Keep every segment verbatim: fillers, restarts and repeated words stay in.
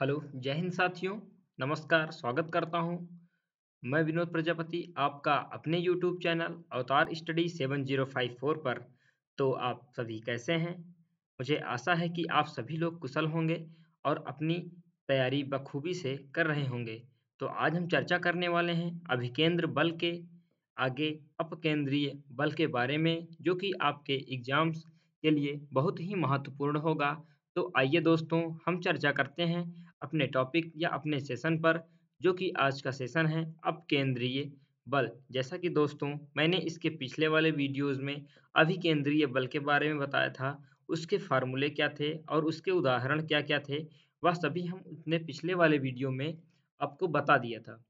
Hello, जय हिंद साथियों, नमस्कार। स्वागत करता हूं मैं विनोद प्रजापति आपका अपने YouTube channel Avatar study seven zero five four पर। तो आप सभी कैसे हैं? मुझे आशा है कि आप सभी लोग कुशल होंगे और अपनी तैयारी बखूबी से कर रहे होंगे। तो आज हम चर्चा करने वाले हैं अभिकेंद्र बल के आगे अपकेंद्रीय बल के बारे में, जो कि आपके एग्जाम्स के लिए बहुत ही महत्वपूर्ण होगा। तो आइए दोस्तों, हम चर्चा करते हैं अपने टॉपिक या अपने सेशन पर, जो कि आज का सेशन है अपकेंद्रीय बल। जैसा कि दोस्तों मैंने इसके पिछले वाले वीडियोस में अभिकेंद्रीय बल के बारे में बताया था, उसके फार्मूले क्या थे और उसके उदाहरण क्या क्या थे, वह सभी हम अपने पिछले वाले वीडियो में आपको बता दिया था।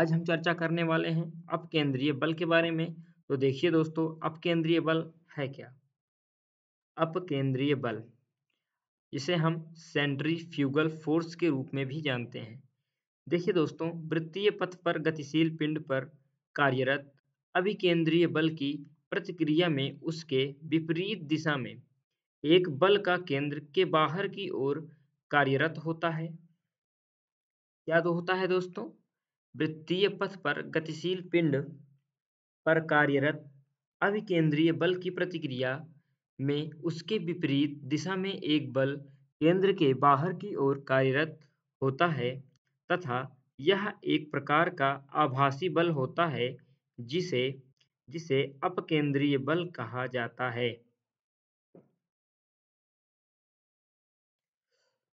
आज हम चर्चा करने वाले हैं अपकेंद्रीय बल के बारे में। तो देखिए दोस्तों, अपकेंद्रीय बल है क्या? अपकेंद्रीय बल, इसे हम सेंट्रीफ्यूगल फोर्स के रूप में भी जानते हैं। देखिए दोस्तों, वृत्तीय पथ पर गतिशील पिंड पर कार्यरत अभिकेंद्रीय बल की प्रतिक्रिया में उसके विपरीत दिशा में एक बल का केंद्र के बाहर की ओर कार्यरत होता है। क्या तो होता है दोस्तों, वृत्तीय पथ पर गतिशील पिंड पर कार्यरत अभिकेंद्रीय बल की प्रतिक्रिया में उसके विपरीत दिशा में एक बल केंद्र के बाहर की ओर कार्यरत होता है, तथा यह एक प्रकार का आभासी बल होता है जिसे जिसे अपकेंद्रीय बल कहा जाता है।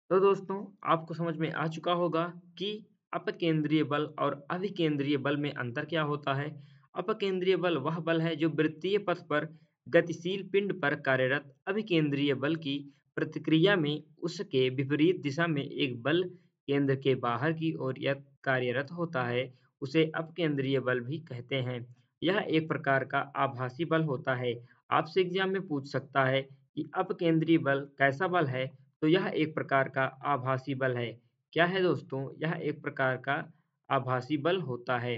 तो दोस्तों, आपको समझ में आ चुका होगा कि अपकेंद्रीय बल और अभिकेंद्रीय बल में अंतर क्या होता है। अपकेंद्रीय बल वह बल है जो वृत्तीय पथ पर गतिशील पिंड पर कार्यरत अभिकेंद्रीय बल की प्रतिक्रिया में उसके विपरीत दिशा में एक बल केंद्र के बाहर की ओर यह कार्यरत होता है, उसे अपकेंद्रीय बल भी कहते हैं। यह एक प्रकार का आभासी बल होता है। आपसे एग्जाम में पूछ सकता है कि अपकेंद्रीय बल कैसा बल है, तो यह एक प्रकार का आभासी बल है। क्या है दोस्तों, यह एक प्रकार का आभासी बल होता है।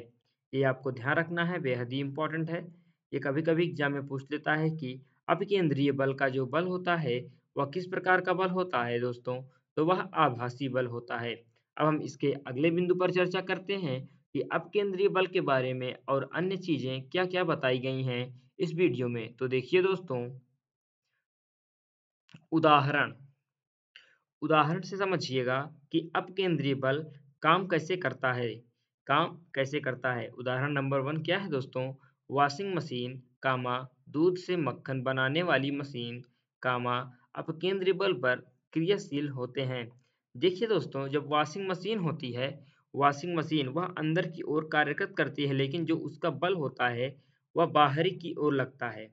ये आपको ध्यान रखना है, बेहद ही इम्पोर्टेंट है। ये कभी कभी एग्जाम में पूछ लेता है कि अपकेंद्रीय बल का जो बल होता है वह किस प्रकार का बल होता है दोस्तों, तो वह आभासी बल होता है। अब हम इसके अगले बिंदु पर चर्चा करते हैं कि अपकेंद्रीय बल के बारे में और अन्य चीजें क्या क्या बताई गई हैं इस वीडियो में। तो देखिए दोस्तों, उदाहरण उदाहरण से समझिएगा कि अपकेंद्रीय बल काम कैसे करता है काम कैसे करता है। उदाहरण नंबर वन क्या है दोस्तों, वॉशिंग मशीन कामा दूध से मक्खन बनाने वाली मशीन कामा अपकेंद्रीय बल पर क्रियाशील होते हैं। देखिए दोस्तों, जब वॉशिंग मशीन होती है, वॉशिंग मशीन वह अंदर की ओर कार्यरत करती है, लेकिन जो उसका बल होता है वह बाहरी की ओर लगता है।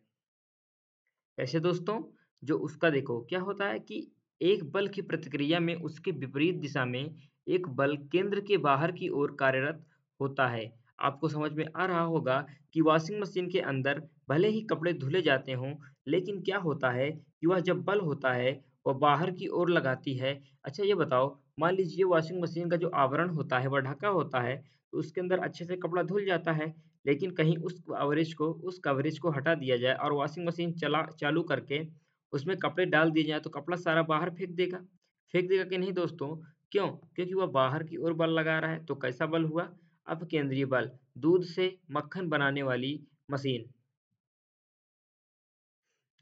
ऐसे दोस्तों, जो उसका देखो क्या होता है कि एक बल की प्रतिक्रिया में उसके विपरीत दिशा में एक बल केंद्र के बाहर की ओर कार्यरत होता है। आपको समझ में आ रहा होगा कि वॉशिंग मशीन के अंदर भले ही कपड़े धुले जाते हों, लेकिन क्या होता है कि वह जब बल होता है वह बाहर की ओर लगाती है। अच्छा ये बताओ, मान लीजिए वॉशिंग मशीन का जो आवरण होता है वह ढका होता है, तो उसके अंदर अच्छे से कपड़ा धुल जाता है, लेकिन कहीं उस कवरेज को उस कवरेज को हटा दिया जाए और वॉशिंग मशीन चला चालू करके उसमें कपड़े डाल दिए जाए, तो कपड़ा सारा बाहर फेंक देगा फेंक देगा कि नहीं दोस्तों? क्यों? क्योंकि वह बाहर की ओर बल लगा रहा है। तो कैसा बल हुआ? अपकेंद्रीय बल, दूध से मक्खन बनाने वाली मशीन।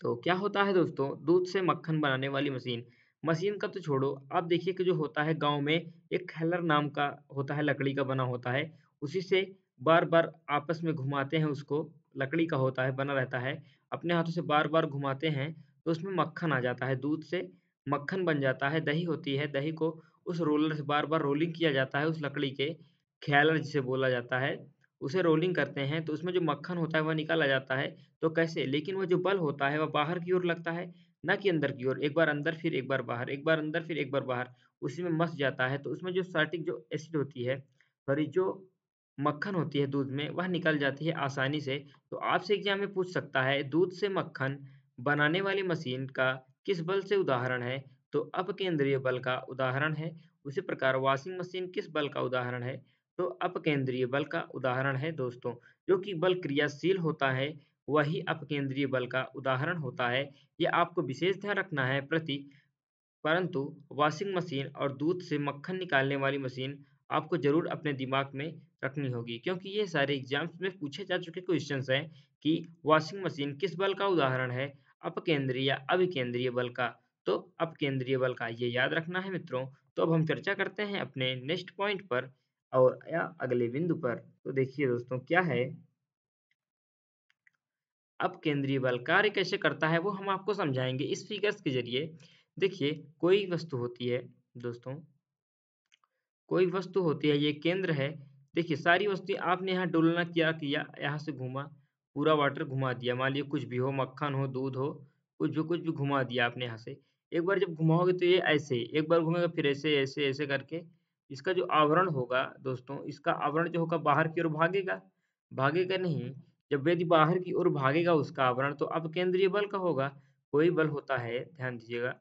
तो क्या होता है दोस्तों, दूध से मक्खन बनाने वाली मशीन मशीन का तो छोड़ो, आप देखिए कि जो होता है गांव में एक खैलर नाम का होता है, लकड़ी का बना होता है, उसी से बार बार आपस में घुमाते हैं उसको। लकड़ी का होता है, बना रहता है, अपने हाथों से बार बार घुमाते हैं तो उसमें मक्खन आ जाता है, दूध से मक्खन बन जाता है। दही होती है, दही को उस रोलर से बार बार रोलिंग किया जाता है, उस लकड़ी के खैलर जिसे बोला जाता है उसे रोलिंग करते हैं, तो उसमें जो मक्खन होता है वह निकाला जाता है। तो कैसे, लेकिन वह जो बल होता है वह बाहर की ओर लगता है, ना कि अंदर की ओर। एक बार अंदर फिर एक बार बाहर, एक बार अंदर फिर एक बार बाहर, उसी में मस जाता है। तो उसमें जो सार्टिक जो एसिड होती है, सॉरी जो मक्खन होती है दूध में, वह निकल जाती है आसानी से। तो आपसे एग्जाम में पूछ सकता है दूध से मक्खन बनाने वाली मशीन का किस बल से उदाहरण है, तो अपकेंद्रीय बल का उदाहरण है। उसी प्रकार वॉशिंग मशीन किस बल का उदाहरण है, तो अपकेंद्रीय बल का उदाहरण है दोस्तों। जो कि बल क्रियाशील होता है वही अपकेंद्रीय बल का उदाहरण होता है। यह आपको विशेष ध्यान रखना है। प्रति परंतु वॉशिंग मशीन और दूध से मक्खन निकालने वाली मशीन आपको जरूर अपने दिमाग में रखनी होगी, क्योंकि ये सारे एग्जाम्स में पूछे जा चुके क्वेश्चंस हैं कि वॉशिंग मशीन किस बल का उदाहरण है, अपकेंद्रीय या अभिकेंद्रीय बल का। तो अपकेंद्रीय बल का ये याद रखना है मित्रों। तो अब हम चर्चा करते हैं अपने नेक्स्ट पॉइंट पर और या अगले बिंदु पर। तो देखिए दोस्तों क्या है, अपकेंद्रीय बल कार्य कैसे करता है वो हम आपको समझाएंगे इस फिगर्स के जरिए। देखिए कोई वस्तु होती है दोस्तों, कोई वस्तु होती है, ये केंद्र है। देखिए सारी वस्तुएं आपने यहाँ डोलना किया किया यहाँ से घुमा, पूरा वाटर घुमा दिया, मान लीजिए कुछ भी हो, मक्खन हो, दूध हो, कुछ भी कुछ भी घुमा दिया आपने यहाँ से। एक बार जब घुमाओगे तो ये ऐसे, एक बार घूमेगा फिर ऐसे ऐसे ऐसे करके इसका जो आवरण होगा दोस्तों, इसका आवरण जो होगा बाहर की ओर भागेगा, भागेगा नहीं, जब यदि बाहर की ओर भागेगा उसका आवरण तो अपकेंद्रीय बल का होगा। कोई बल होता है, ध्यान दीजिएगा,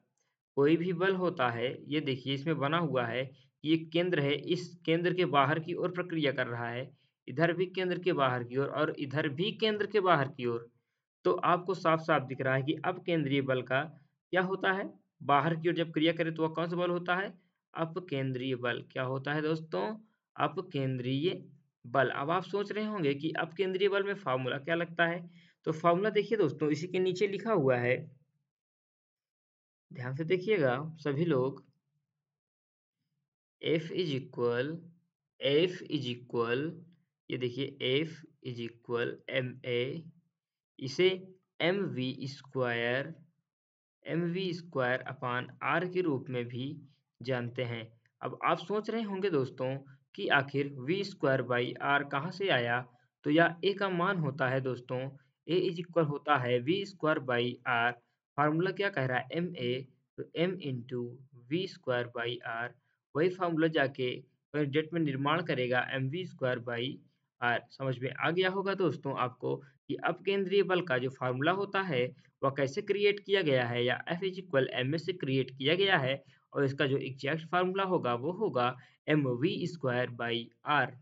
कोई भी बल होता है, ये देखिए इसमें बना हुआ है, ये केंद्र है, इस केंद्र के बाहर की ओर प्रक्रिया कर रहा है, इधर भी केंद्र के बाहर की ओर और इधर भी केंद्र के बाहर की ओर। तो आपको साफ साफ दिख रहा है कि अपकेंद्रीय बल का क्या होता है, बाहर की ओर जब क्रिया करे तो वह कौन सा बल होता है, अपकेंद्रीय बल। क्या होता है दोस्तों, अपकेंद्रीय बल। अब आप सोच रहे होंगे कि अपकेंद्रीय बल में फार्मूला क्या लगता है, तो फार्मूला देखिए दोस्तों इसी के नीचे लिखा हुआ है, ध्यान से देखिएगा सभी लोग। F is equal, F is equal, ये देखिए F is equal m a, इसे m v square, m v square upon r के रूप में भी जानते हैं। अब आप सोच रहे होंगे दोस्तों कि आखिर वी स्क्वायर बाई आर कहाँ से आया, तो यह ए का मान होता है दोस्तों, ए इज इक्वल होता है v square by r. Formula क्या कह रहा है, एम ए, तो m into v square by r. वही फार्मूला जाके डेट में निर्माण करेगा m v square by r. समझ में आ गया होगा दोस्तों आपको कि अपकेंद्रीय बल का जो फार्मूला होता है वह कैसे क्रिएट किया गया है, या F is equal m a से क्रिएट किया गया है, और इसका जो एग्जैक्ट फार्मूला होगा वो होगा m v square by r.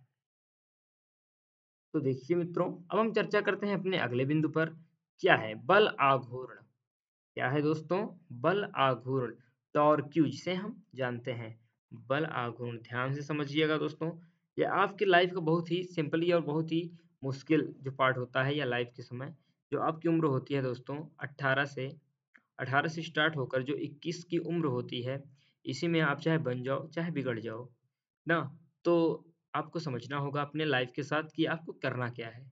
तो देखिए मित्रों अब हम चर्चा करते हैं अपने अगले बिंदु पर। क्या है, बल आघूर्ण। क्या है दोस्तों, बल आघूर्ण, टॉर्क्यू जिसे हम जानते हैं, बल आघूर्ण। ध्यान से समझिएगा दोस्तों, यह आपकी लाइफ का बहुत ही सिंपली और बहुत ही मुश्किल जो पार्ट होता है, या लाइफ के समय जो आपकी उम्र होती है दोस्तों अठारह से अठारह से स्टार्ट होकर जो इक्कीस की उम्र होती है, इसी में आप चाहे बन जाओ चाहे बिगड़ जाओ ना। तो आपको समझना होगा अपने लाइफ के साथ कि आपको करना क्या है।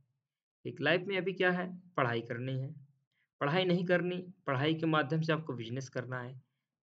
एक लाइफ में अभी क्या है, पढ़ाई करनी है, पढ़ाई नहीं करनी, पढ़ाई के माध्यम से आपको बिजनेस करना है,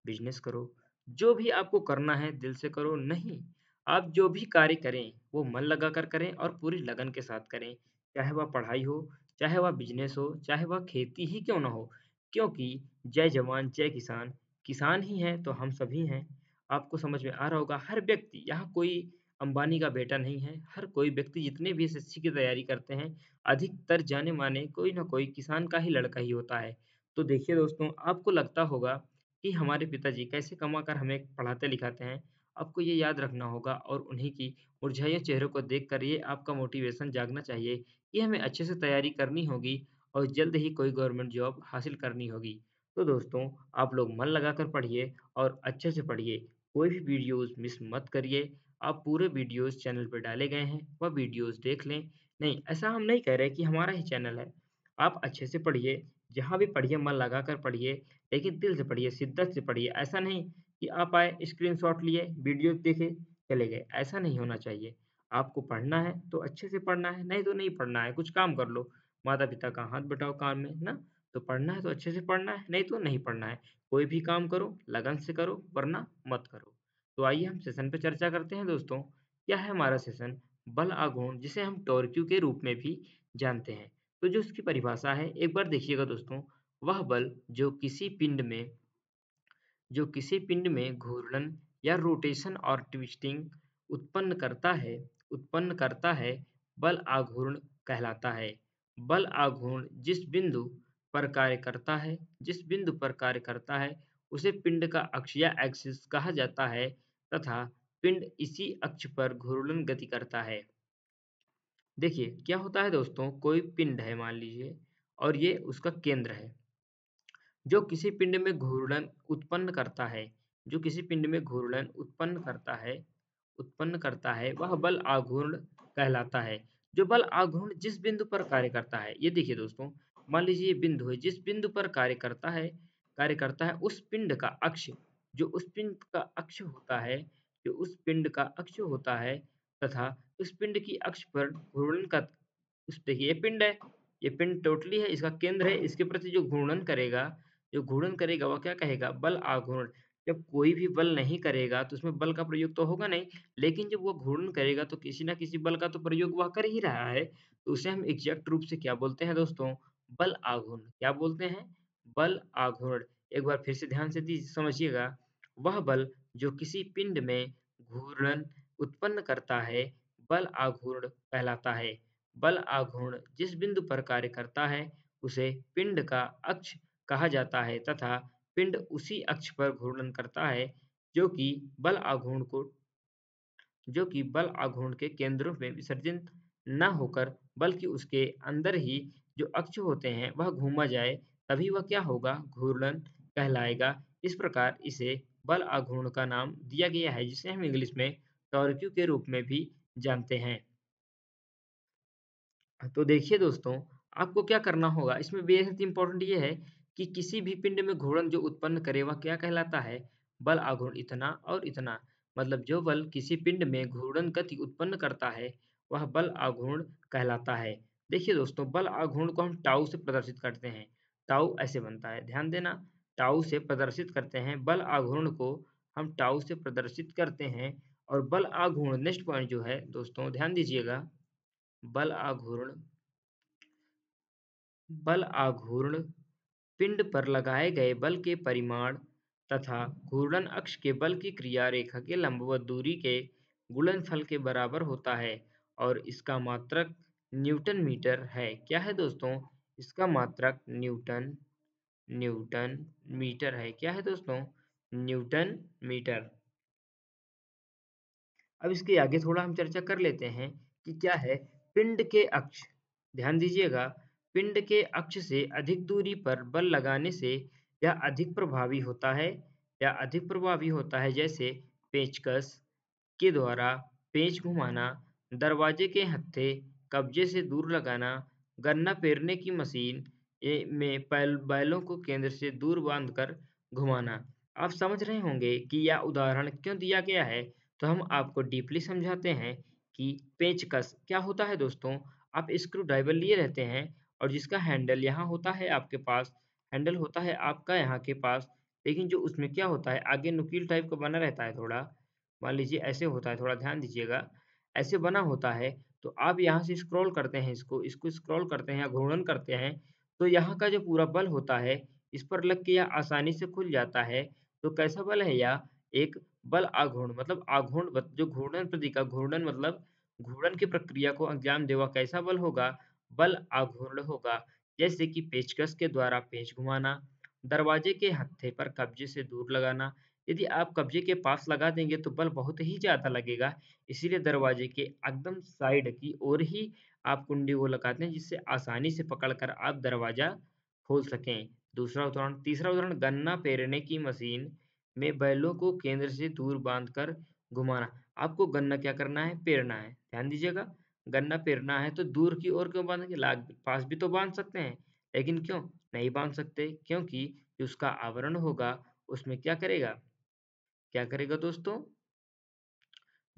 बिजनेस करो, जो भी आपको करना है दिल से करो। नहीं, आप जो भी कार्य करें वो मन लगाकर करें और पूरी लगन के साथ करें, चाहे वह पढ़ाई हो, चाहे वह बिजनेस हो, चाहे वह खेती ही क्यों ना हो, क्योंकि जय जवान जय किसान, किसान ही हैं तो हम सभी हैं। आपको समझ में आ रहा होगा, हर व्यक्ति, यहाँ कोई अंबानी का बेटा नहीं है, हर कोई व्यक्ति जितने भी एस एस सी की तैयारी करते हैं अधिकतर जाने माने कोई ना कोई किसान का ही लड़का ही होता है। तो देखिए दोस्तों आपको लगता होगा कि हमारे पिताजी कैसे कमा कर हमें पढ़ाते लिखाते हैं, आपको ये याद रखना होगा और उन्हीं की मुरझाए चेहरों को देखकर ये आपका मोटिवेशन जागना चाहिए कि हमें अच्छे से तैयारी करनी होगी और जल्द ही कोई गवर्नमेंट जॉब हासिल करनी होगी। तो दोस्तों आप लोग मन लगाकर पढ़िए और अच्छे से पढ़िए, कोई भी वीडियोस मिस मत करिए। आप पूरे वीडियोस चैनल पर डाले गए हैं वह वीडियोस देख लें, नहीं ऐसा हम नहीं कह रहे कि हमारा ही चैनल है। आप अच्छे से पढ़िए, जहाँ भी पढ़िए मन लगा कर पढ़िए, लेकिन दिल से पढ़िए, शिद्दत से पढ़िए। ऐसा नहीं कि आप आए स्क्रीनशॉट लिए, वीडियो देखे चले गए, ऐसा नहीं होना चाहिए। आपको पढ़ना है तो अच्छे से पढ़ना है, नहीं तो नहीं पढ़ना है, कुछ काम कर लो, माता पिता का हाथ बटाओ काम में ना। तो पढ़ना है तो अच्छे से पढ़ना है, नहीं तो नहीं पढ़ना है। कोई भी काम करो लगन से करो, वरना मत करो। तो आइए हम सेशन पर चर्चा करते हैं दोस्तों। क्या है हमारा सेशन, बल आघूर्ण, जिसे हम टॉर्क्यू के रूप में भी जानते हैं। तो जो उसकी परिभाषा है एक बार देखिएगा दोस्तों, वह बल जो किसी पिंड में जो किसी पिंड में घूर्णन या रोटेशन और ट्विस्टिंग उत्पन्न करता है उत्पन्न करता है बल आघूर्ण कहलाता है। बल आघूर्ण जिस बिंदु पर कार्य करता है जिस बिंदु पर कार्य करता है उसे पिंड का अक्ष या एक्सिस कहा जाता है, तथा पिंड इसी अक्ष पर घूर्णन गति करता है। देखिए क्या होता है दोस्तों, कोई पिंड है मान लीजिए और ये उसका केंद्र है जो किसी पिंड में घूर्णन उत्पन्न करता है, जो किसी पिंड में घूर्णन उत्पन्न करता है उत्पन्न करता है वह बल आघूर्ण कहलाता है। जो बल आघूर्ण जिस बिंदु पर कार्य करता है, ये देखिए दोस्तों, मान लीजिए ये बिंदु है, जिस बिंदु पर कार्य करता है कार्य करता है उस पिंड का अक्ष जो उस पिंड का अक्ष होता है जो उस पिंड का अक्ष होता है तथा उस पिंड की अक्ष पर घूर्णन का, उस देखिए ये पिंड है, ये पिंड टोटली है, इसका केंद्र है, इसके प्रति जो घूर्णन करेगा जो घूर्णन करेगा वह क्या कहेगा, बल आघूर्ण। जब कोई भी बल नहीं करेगा तो उसमें बल का प्रयोग तो होगा नहीं, लेकिन जब वह घूर्णन करेगा तो किसी ना किसी बल का तो प्रयोग वह कर ही रहा है, तो उसे हम एग्जैक्ट रूप से क्या बोलते हैं दोस्तों, बल आघूर्ण। क्या बोलते हैं, बल आघूर्ण। एक बार फिर से ध्यान से समझिएगा, वह बल जो किसी पिंड में घूर्णन उत्पन्न करता है बल आघूर्ण कहलाता है। बल आघूर्ण जिस बिंदु पर कार्य करता है उसे पिंड का अक्ष कहा जाता है तथा पिंड उसी अक्ष पर घूर्णन करता है जो कि बल आघूर्ण को जो कि बल आघूर्ण के केंद्रों में विसर्जित न होकर बल्कि उसके अंदर ही जो अक्ष होते हैं वह घूमा जाए तभी वह क्या होगा, घूर्णन कहलाएगा। इस प्रकार इसे बल आघूर्ण का नाम दिया गया है, जिसे हम इंग्लिश में टॉर्क्यू के रूप में भी जानते हैं। तो देखिए दोस्तों, आपको क्या करना होगा, इसमें बेहद इंपॉर्टेंट ये है कि किसी भी पिंड में घूर्णन जो उत्पन्न करे वह क्या कहलाता है, बल आघूर्ण। इतना और इतना, मतलब जो बल किसी पिंड में घूर्णन गति उत्पन्न करता है वह बल आघूर्ण कहलाता है। देखिए दोस्तों, बल आघूर्ण को हम टाउ से प्रदर्शित करते हैं, टाउ ऐसे बनता है, ध्यान देना, टाउ से प्रदर्शित करते हैं। बल आघूर्ण को हम टाउ से प्रदर्शित करते हैं और बल आघूर्ण नेक्स्ट पॉइंट जो है दोस्तों ध्यान दीजिएगा, बल आघूर्ण बल आघूर्ण पिंड पर लगाए गए बल के परिमाण तथा घूर्णन अक्ष के बल की क्रिया रेखा के लंबवत दूरी के गुणनफल के बराबर होता है और इसका मात्रक न्यूटन मीटर है। क्या है दोस्तों, इसका मात्रक न्यूटन न्यूटन मीटर है। क्या है दोस्तों, न्यूटन मीटर। अब इसके आगे थोड़ा हम चर्चा कर लेते हैं कि क्या है, पिंड के अक्ष, ध्यान दीजिएगा, पिंड के अक्ष से अधिक दूरी पर बल लगाने से यह अधिक प्रभावी होता है या अधिक प्रभावी होता है, जैसे पेचकस के द्वारा पेच घुमाना, दरवाजे के हत्थे कब्जे से दूर लगाना, गन्ना पेरने की मशीन में बैलों को केंद्र से दूर बांधकर घुमाना। आप समझ रहे होंगे कि यह उदाहरण क्यों दिया गया है, तो हम आपको डीपली समझाते हैं कि पेचकस क्या होता है दोस्तों। आप स्क्रू ड्राइवर लिए रहते हैं और जिसका हैंडल यहाँ होता है, आपके पास हैंडल होता है आपका यहाँ के पास, लेकिन जो उसमें क्या होता है, आगे नुकील टाइप का बना रहता है, थोड़ा मान लीजिए ऐसे होता है, थोड़ा ध्यान दीजिएगा, ऐसे बना होता है। तो आप यहाँ से स्क्रॉल करते हैं, इसको इसको स्क्रॉल करते हैं या घूर्णन करते हैं तो यहाँ का जो पूरा बल होता है इस पर लग के यह आसानी से खुल जाता है। तो कैसा बल है, यह एक बल आघूर्ण, मतलब आघूर्ण जो घूर्णन प्रति का घूर्णन मतलब घूर्णन की प्रक्रिया को अंजाम देवा, कैसा बल होगा, बल आघूर्ण होगा। जैसे कि पेचकस के द्वारा पेच घुमाना, दरवाजे के हत्थे पर कब्जे से दूर लगाना, यदि आप कब्जे के पास लगा देंगे तो बल बहुत ही ज्यादा लगेगा, इसीलिए दरवाजे के एकदम साइड की ओर ही आप कुंडी को लगाते हैं जिससे आसानी से पकड़कर आप दरवाजा खोल सकें। दूसरा उदाहरण, तीसरा उदाहरण, गन्ना पेरने की मशीन में बैलों को केंद्र से दूर बांधकर घुमाना। आपको गन्ना क्या करना है, पेरना है, ध्यान दीजिएगा, गन्ना पेरना है तो दूर की ओर क्यों बांधेंगे, लाग पास भी तो बांध सकते हैं, लेकिन क्यों नहीं बांध सकते, क्योंकि जो उसका आवरण होगा उसमें क्या करेगा क्या करेगा दोस्तों,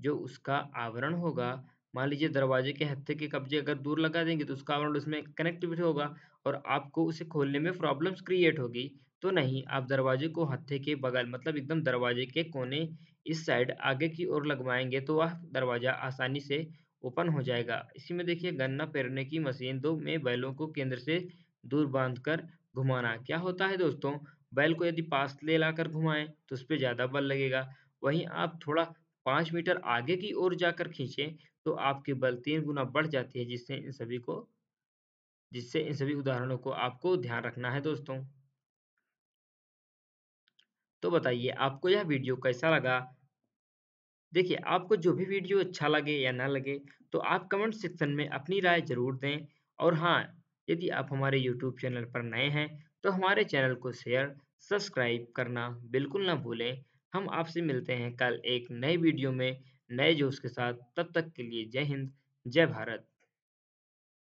जो उसका आवरण होगा, मान लीजिए दरवाजे के हत्थे के कब्जे अगर दूर लगा देंगे तो उसका आवरण उसमें कनेक्ट भी होगा और आपको उसे खोलने में प्रॉब्लम्स क्रिएट होगी। तो नहीं, आप दरवाजे को हत्थे के बगल, मतलब एकदम दरवाजे के कोने इस साइड आगे की ओर लगवाएंगे तो वह दरवाजा आसानी से ओपन हो जाएगा। इसी में देखिए, गन्ना पेरने की मशीन दो में बैलों को केंद्र से दूर बांधकर घुमाना, क्या होता है दोस्तों, बैल को यदि पास ले लाकर घुमाएं तो उस पर ज़्यादा बल लगेगा, वहीं आप थोड़ा पाँच मीटर आगे की ओर जाकर खींचें तो आपके बल तीन गुना बढ़ जाती है, जिससे इन सभी को जिससे इन सभी उदाहरणों को आपको ध्यान रखना है दोस्तों। तो बताइए आपको यह वीडियो कैसा लगा। देखिए, आपको जो भी वीडियो अच्छा लगे या ना लगे तो आप कमेंट सेक्शन में अपनी राय जरूर दें, और हाँ, यदि आप हमारे यूट्यूब चैनल पर नए हैं तो हमारे चैनल को शेयर सब्सक्राइब करना बिल्कुल ना भूलें, हम आपसे मिलते हैं कल एक नए वीडियो में नए जोश के साथ। तब तक के लिए जय हिंद, जय भारत।